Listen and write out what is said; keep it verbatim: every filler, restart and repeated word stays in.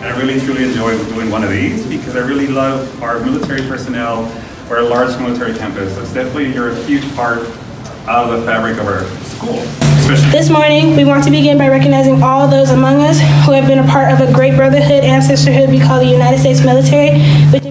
I really truly enjoy doing one of these because I really love our military personnel or a large military campus. It's definitely you're a huge part of the fabric of our school. Especially this morning, we want to begin by recognizing all those among us who have been a part of a great brotherhood and sisterhood we call the United States military. Which